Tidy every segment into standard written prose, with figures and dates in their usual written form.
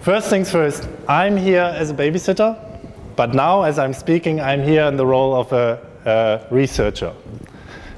First things first, I'm here as a babysitter, but now as I'm speaking, I'm here in the role of a researcher.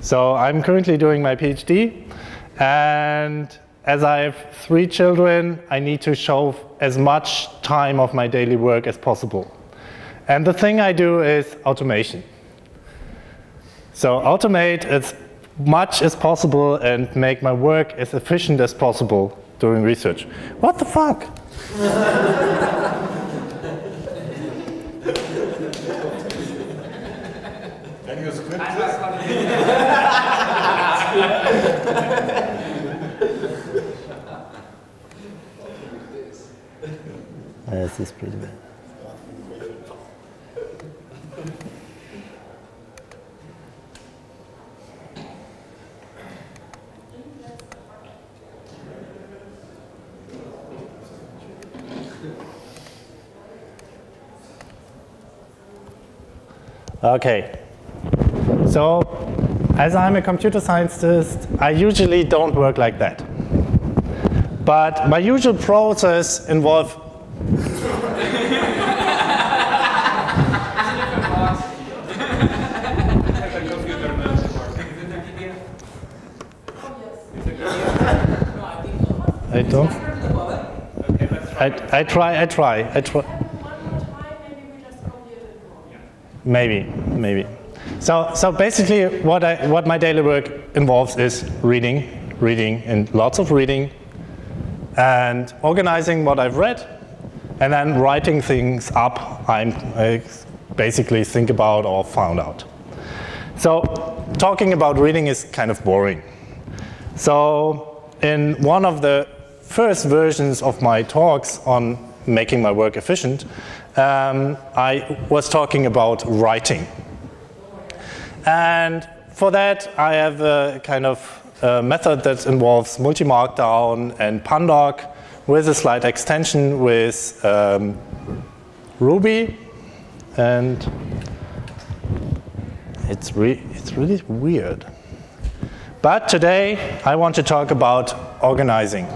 So I'm currently doing my PhD, and as I have 3 children, I need to show as much time of my daily work as possible. And the thing I do is automation. So automate as much as possible and make my work as efficient as possible doing research. What the fuck? Can you script this? This is pretty bad. Okay. So, as I'm a computer scientist, I usually don't work like that. But my usual process involves I don't. I try. Maybe. So basically, what my daily work involves is reading, and lots of reading, and organizing what I've read, and then writing things up. I basically think about or found out. So talking about reading is kind of boring. So in one of the first versions of my talks on making my work efficient, I was talking about writing. And for that, I have a kind of method that involves multi-markdown and pandoc with a slight extension with Ruby. And it's really weird. But today, I want to talk about organizing.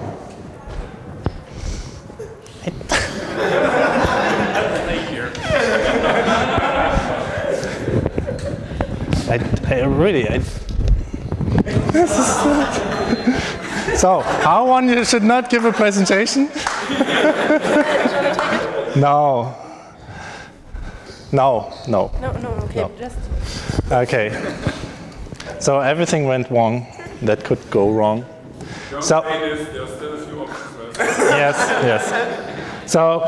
So, how one you should not give a presentation? No. Just. Okay. So everything went wrong. That could go wrong. Don't say this. There's still a few options. Yes. So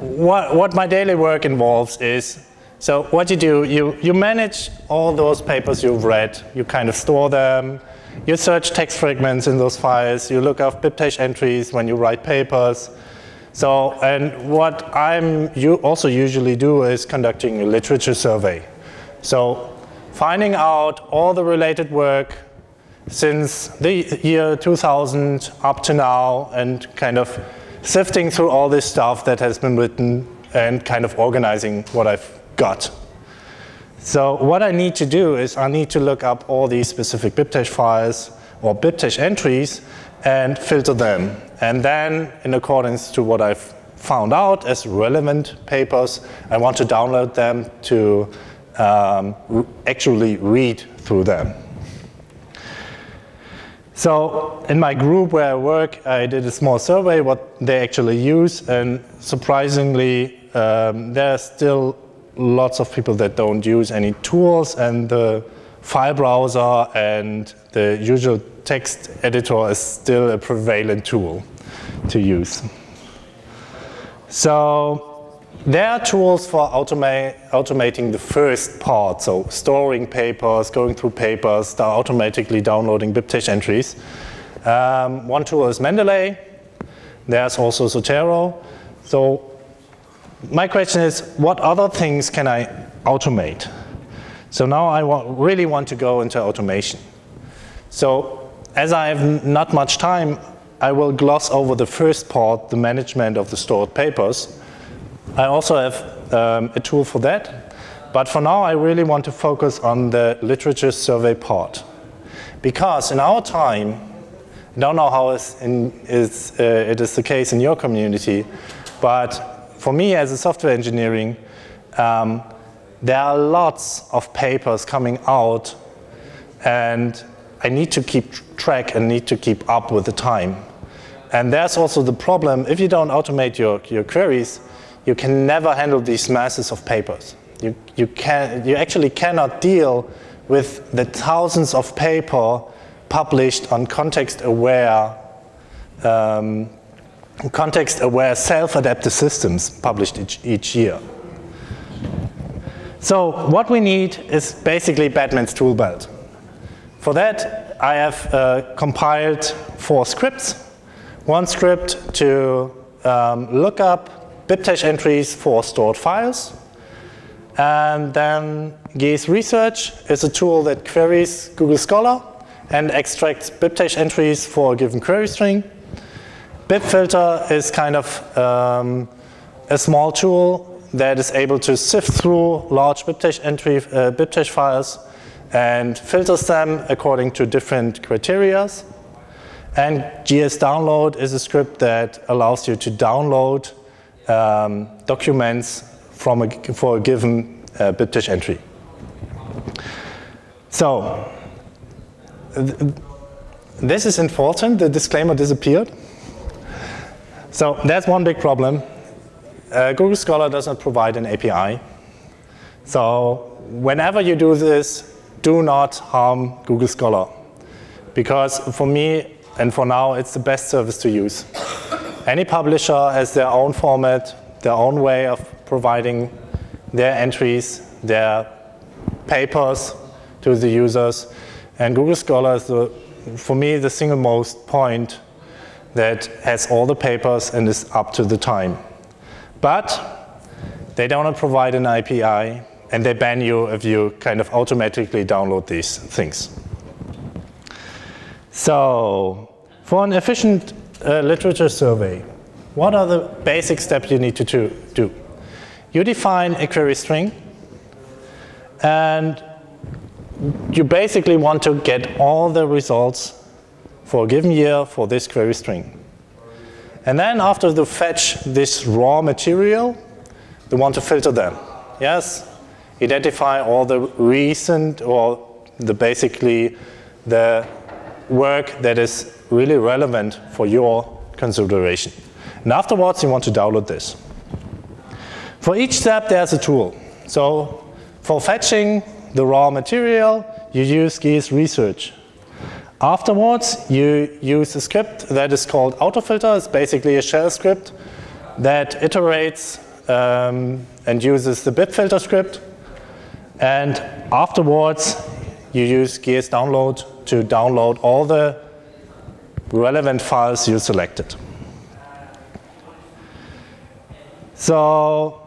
what my daily work involves is, so what you do, you manage all those papers you've read. You kind of store them. You search text fragments in those files. You look up BibTeX entries when you write papers. So, and what you also usually do is conducting a literature survey. So finding out all the related work since the year 2000 up to now, and kind of sifting through all this stuff that has been written and kind of organizing what I've got. So what I need to do is I need to look up all these specific BibTeX files or BibTeX entries and filter them. And then, in accordance to what I've found out as relevant papers, I want to download them to actually read through them. So in my group where I work, I did a small survey what they actually use, and surprisingly, there are still lots of people that don't use any tools, and the file browser and the usual text editor is still a prevalent tool to use. So there are tools for automating the first part, so storing papers, going through papers, automatically downloading BibTeX entries. One tool is Mendeley. There's also Zotero. So my question is, what other things can I automate? So now I really want to go into automation. So as I have not much time, I will gloss over the first part, the management of the stored papers. I also have a tool for that. But for now, I really want to focus on the literature survey part. Because in our time, Don't know how it is the case in your community, but for me as a software engineering, there are lots of papers coming out, and I need to keep track and need to keep up with the time. And there's also the problem, if you don't automate your queries, you can never handle these masses of papers. You actually cannot deal with the thousands of paper published on context-aware self-adaptive systems published each year. So what we need is basically Batman's tool belt. For that, I have compiled 4 scripts. One script to look up BibTeX entries for stored files. And then Gaze Research is a tool that queries Google Scholar and extracts BibTeX entries for a given query string. BibFilter is kind of a small tool that is able to sift through large BibTeX files and filters them according to different criteria. And gsDownload is a script that allows you to download documents for a given BibTeX entry. So this is important, the disclaimer disappeared. So that's one big problem. Google Scholar does not provide an API. So whenever you do this, do not harm Google Scholar, because for me and for now it's the best service to use. Any publisher has their own format, their own way of providing their entries, their papers to the users, and Google Scholar is, for me, the single most point that has all the papers and is up to the time. But they don't provide an API, and they ban you if you kind of automatically download these things. So for an efficient literature survey, what are the basic steps you need to do? You define a query string, and you basically want to get all the results for a given year for this query string. And then after you fetch this raw material, you want to filter them. Yes? Identify all the recent or basically the work that is really relevant for your consideration. And afterwards you want to download this. For each step there's a tool. So for fetching the raw material, you use Gaze Research. Afterwards, you use a script that is called AutoFilter. It's basically a shell script that iterates and uses the BibFilter script. And afterwards, you use gsDownload to download all the relevant files you selected. So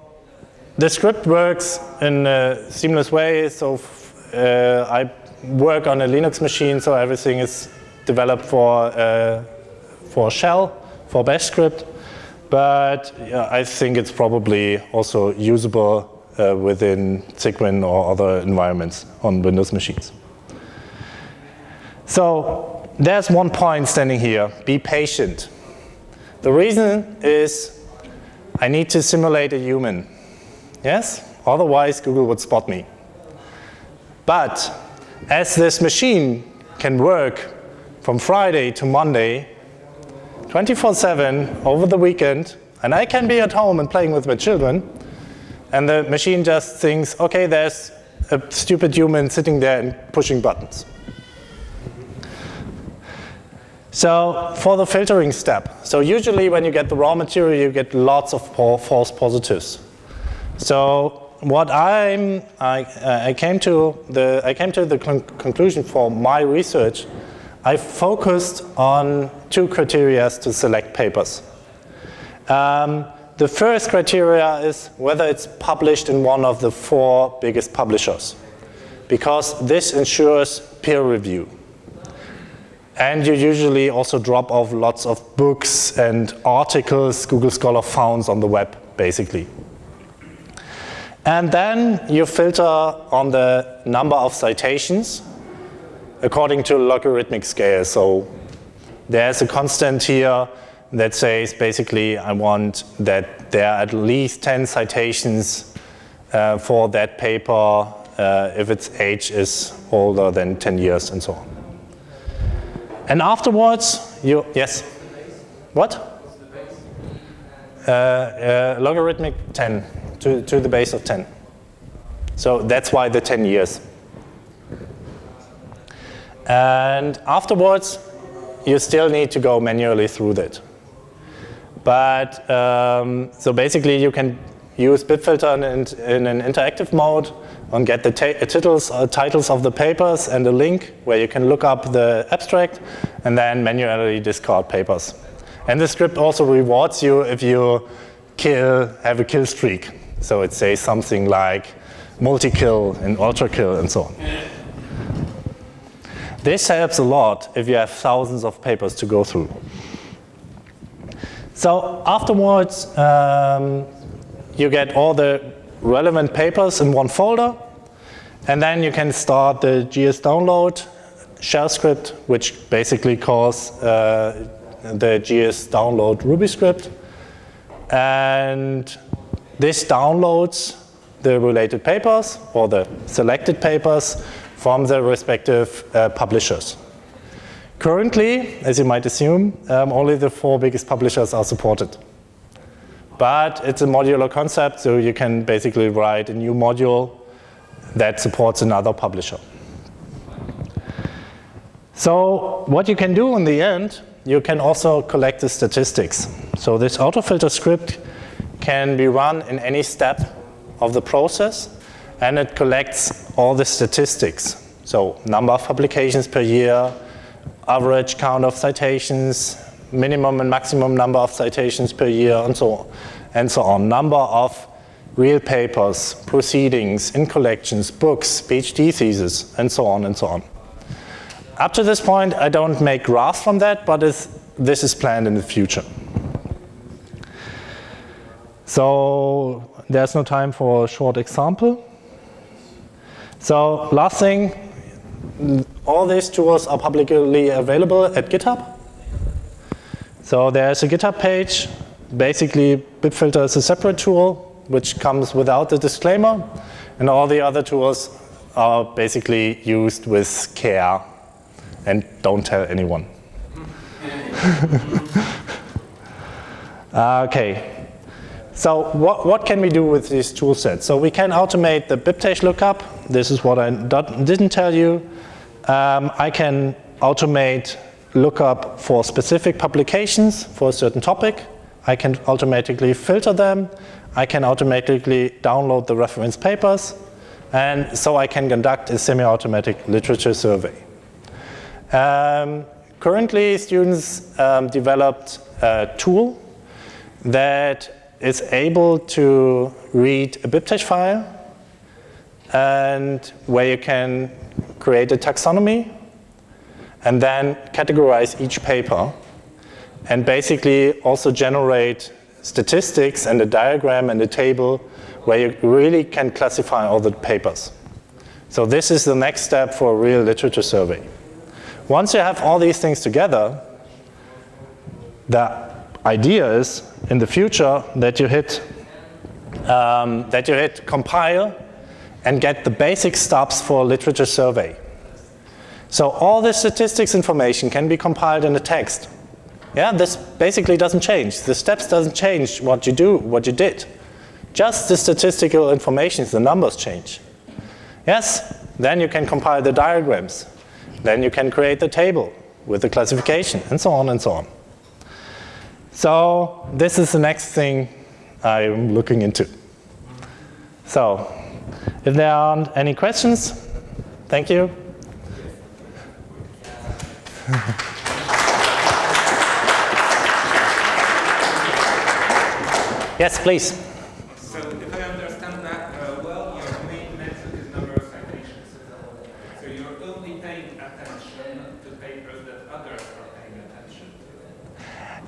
the script works in a seamless way, so I work on a Linux machine, so everything is developed for shell, for bash script, but I think it's probably also usable within Cygwin or other environments on Windows machines. So there's one point standing here, be patient. The reason is I need to simulate a human. Yes? Otherwise, Google would spot me. But as this machine can work from Friday to Monday, 24/7 over the weekend, and I can be at home and playing with my children, and the machine just thinks, okay, there's a stupid human sitting there and pushing buttons. So for the filtering step, so usually when you get the raw material, you get lots of false positives. So what I came to the conclusion for my research, I focused on 2 criteria to select papers. The first criteria is whether it's published in one of the 4 biggest publishers, because this ensures peer review. And you usually also drop off lots of books and articles Google Scholar found on the web, basically. And then you filter on the number of citations according to logarithmic scale, so there's a constant here that says basically I want that there are at least 10 citations for that paper if its age is older than 10 years and so on. And afterwards, you, yes? What? Logarithmic 10, to the base of 10. So that's why the 10 years. And afterwards, you still need to go manually through that. But so basically, you can use BibFilter in an interactive mode and get the titles of the papers and a link where you can look up the abstract and then manually discard papers. And the script also rewards you if you have a kill streak. So it says something like multi-kill and ultra-kill and so on. This helps a lot if you have thousands of papers to go through. So afterwards, you get all the relevant papers in one folder. And then you can start the gsDownload shell script, which basically calls the gsDownload Ruby script, and this downloads the related papers or the selected papers from the respective publishers. Currently, as you might assume, only the 4 biggest publishers are supported. But it's a modular concept, so you can basically write a new module that supports another publisher. So what you can do in the end, you can also collect the statistics. So this AutoFilter script can be run in any step of the process, and it collects all the statistics. So number of publications per year, average count of citations, minimum and maximum number of citations per year, and so on. Number of real papers, proceedings, in collections, books, PhD theses, and so on and so on. Up to this point, I don't make graphs from that, but this is planned in the future. So there's no time for a short example. So last thing, all these tools are publicly available at GitHub. So there's a GitHub page. Basically, BibFilter is a separate tool, which comes without the disclaimer. And all the other tools are basically used with care. And don't tell anyone. Okay. So what can we do with these tool sets? So we can automate the BibTeX lookup. This is what I didn't tell you. I can automate lookup for specific publications for a certain topic. I can automatically filter them. I can automatically download the reference papers. And so I can conduct a semi-automatic literature survey. Currently, students developed a tool that is able to read a BibTeX file and where you can create a taxonomy and then categorize each paper and basically also generate statistics and a diagram and a table where you really can classify all the papers. So this is the next step for a real literature survey. Once you have all these things together, the idea is in the future that you hit compile and get the basic steps for a literature survey. So all the statistics information can be compiled in a text. Yeah, this basically doesn't change. The steps doesn't change what you do, what you did. Just the statistical information, the numbers change. Yes, then you can compile the diagrams. Then you can create the table with the classification, and so on and so on. So this is the next thing I'm looking into. So if there aren't any questions, thank you. Yes, please.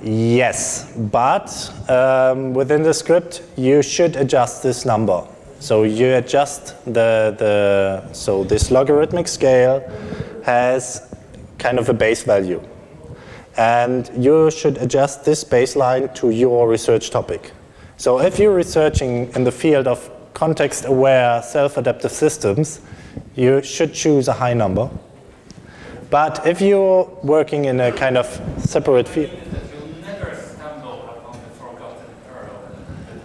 Yes, but within the script you should adjust this number. So you adjust so this logarithmic scale has kind of a base value. and you should adjust this baseline to your research topic. So if you're researching in the field of context-aware self-adaptive systems, you should choose a high number. But if you're working in a kind of separate field, you'll never stumble upon the forgotten pearl that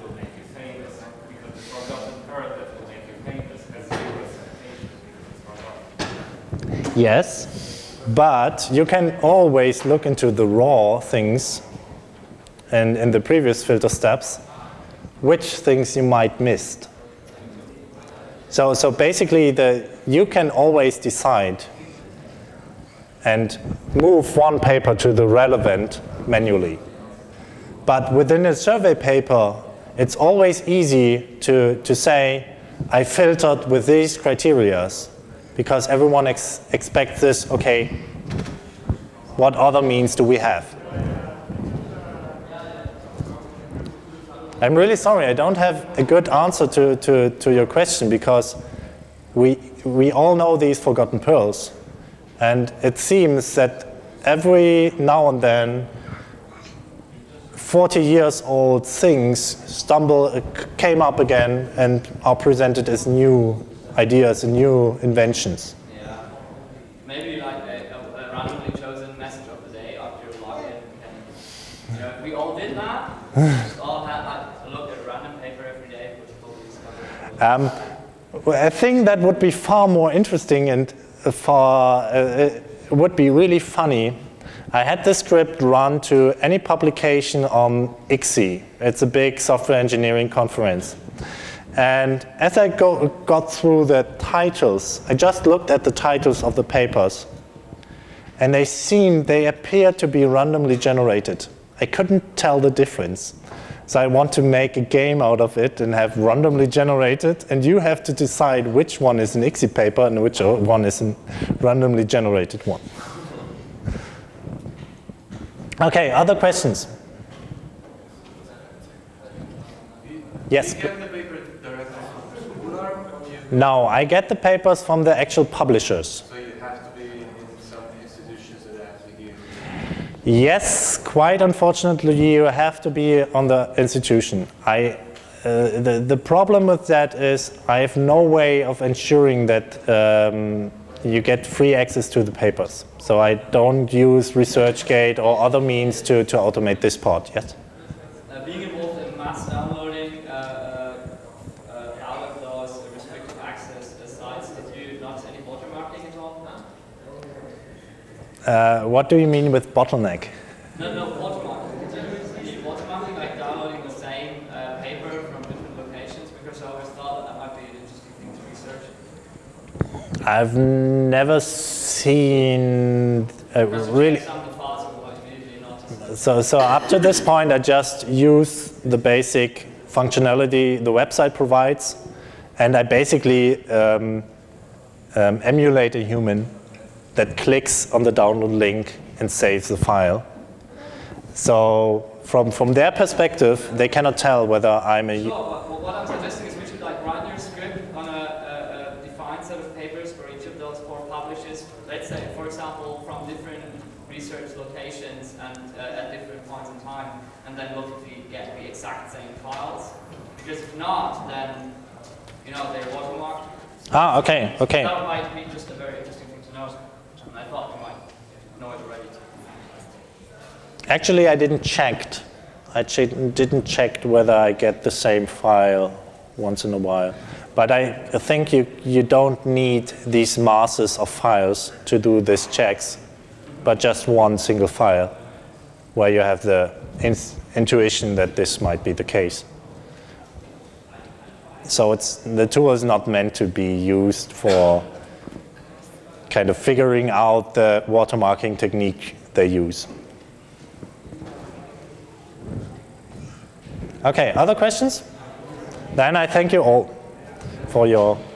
will make you famous, because the forgotten pearl that will make you famous has zero citation because it's forgotten. Yes, but you can always look into the raw things and in the previous filter steps, which things you might miss. So basically, you can always decide and move one paper to the relevant manually. But within a survey paper, it's always easy to say, I filtered with these criteria, because everyone expects this, okay, what other means do we have? I'm really sorry, I don't have a good answer to your question, because we all know these forgotten pearls, and it seems that every now and then 40-year-old things came up again and are presented as new ideas and new inventions. Yeah. Maybe like a randomly chosen message of the day after you log in, and you know, if we all did that. I think that would be far more interesting and it would be really funny. I had this script run to any publication on ICSE. It's a big software engineering conference. And as I got through the titles, I just looked at the titles of the papers. And they appeared to be randomly generated. I couldn't tell the difference. So I want to make a game out of it and have randomly generated, and you have to decide which one is an ICSE paper and which one is a randomly generated one. Okay, other questions? Yes? Do you get the paper directly from the scholar? No, I get the papers from the actual publishers. So you have to be in some institutions that have to give. Yes, quite unfortunately, you have to be on the institution. The problem with that is I have no way of ensuring that you get free access to the papers. So I don't use ResearchGate or other means to automate this part yet. Being involved in mass downloading out of those restrictive access sites, did you notice any watermarking at all? What do you mean with bottleneck? No, watermarking. Did you watermarking like downloading the same paper from different locations? Because I always thought that might be an interesting thing to research. I've never seen really. So up to this point, I just use the basic functionality the website provides, and I basically emulate a human that clicks on the download link and saves the file. So from their perspective, they cannot tell whether I'm a... Sure, well, what I'm suggesting is we should like run your script on a defined set of papers for each of those four publishers, let's say, for example, from different research locations and at different points in time, and then look if you get the exact same files. Because if not, then, you know, they're watermarked. Ah, okay, okay. That might be just a very interesting thing to know. I thought you might know it already. Actually, I didn't check. I didn't check whether I get the same file once in a while. But I think you don't need these masses of files to do these checks, but just one single file where you have the intuition that this might be the case. So the tool is not meant to be used for kind of figuring out the watermarking technique they use. Okay, other questions? Then I thank you all for your